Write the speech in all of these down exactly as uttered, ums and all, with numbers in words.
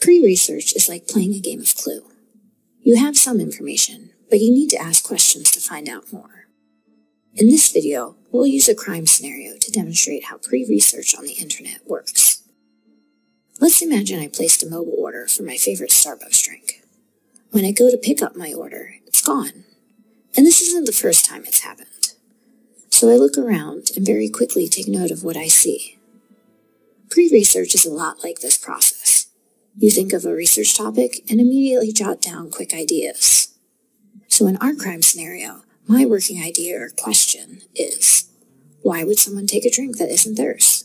Pre-research is like playing a game of Clue. You have some information, but you need to ask questions to find out more. In this video, we'll use a crime scenario to demonstrate how pre-research on the internet works. Let's imagine I placed a mobile order for my favorite Starbucks drink. When I go to pick up my order, it's gone. And this isn't the first time it's happened. So I look around and very quickly take note of what I see. Pre-research is a lot like this process. You think of a research topic and immediately jot down quick ideas. So in our crime scenario, my working idea or question is, why would someone take a drink that isn't theirs?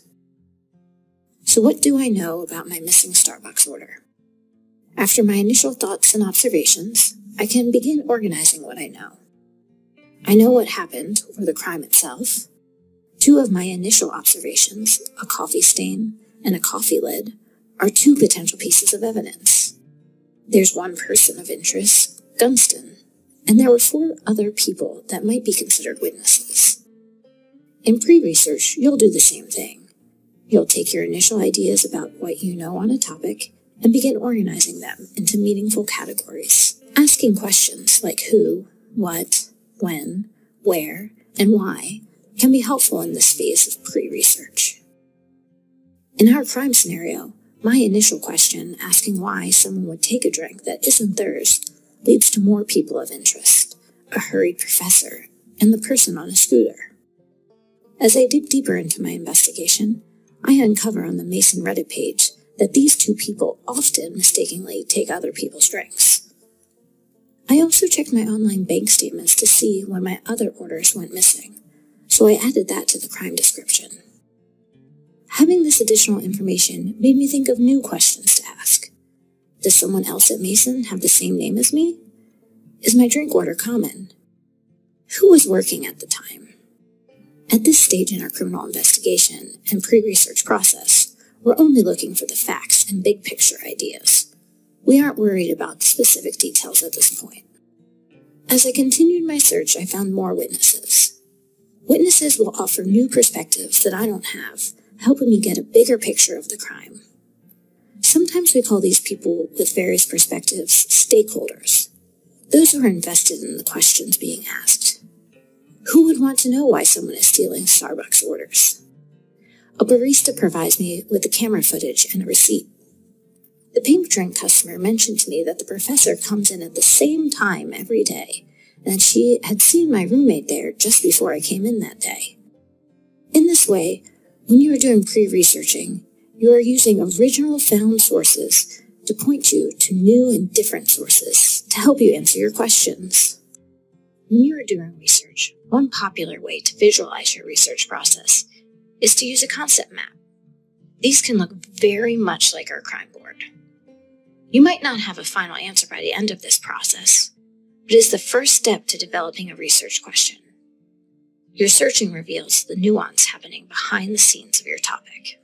So what do I know about my missing Starbucks order? After my initial thoughts and observations, I can begin organizing what I know. I know what happened, or the crime itself. Two of my initial observations, a coffee stain and a coffee lid, are two potential pieces of evidence. There's one person of interest, Gunston, and there were four other people that might be considered witnesses. In pre-research, you'll do the same thing. You'll take your initial ideas about what you know on a topic and begin organizing them into meaningful categories, asking questions like who, what, when, where, and why can be helpful in this phase of pre-research. In our crime scenario, my initial question asking why someone would take a drink that isn't theirs leads to more people of interest, a hurried professor, and the person on a scooter. As I dig deeper into my investigation, I uncover on the Mason Reddit page that these two people often mistakenly take other people's drinks. I also checked my online bank statements to see when my other orders went missing, so I added that to the crime description. Having this additional information made me think of new questions to ask. Does someone else at Mason have the same name as me? Is my drink order common? Who was working at the time? At this stage in our criminal investigation and pre-research process, we're only looking for the facts and big picture ideas. We aren't worried about the specific details at this point. As I continued my search, I found more witnesses. Witnesses will offer new perspectives that I don't have, helping me get a bigger picture of the crime. Sometimes we call these people with various perspectives stakeholders, those who are invested in the questions being asked. Who would want to know why someone is stealing Starbucks orders? A barista provides me with the camera footage and a receipt. The pink drink customer mentioned to me that the professor comes in at the same time every day, and she had seen my roommate there just before I came in that day. In this way, when you are doing pre-researching, you are using original found sources to point you to new and different sources to help you answer your questions. When you are doing research, one popular way to visualize your research process is to use a concept map. These can look very much like our crime board. You might not have a final answer by the end of this process, but it is the first step to developing a research question. Your searching reveals the nuance happening behind the scenes of your topic.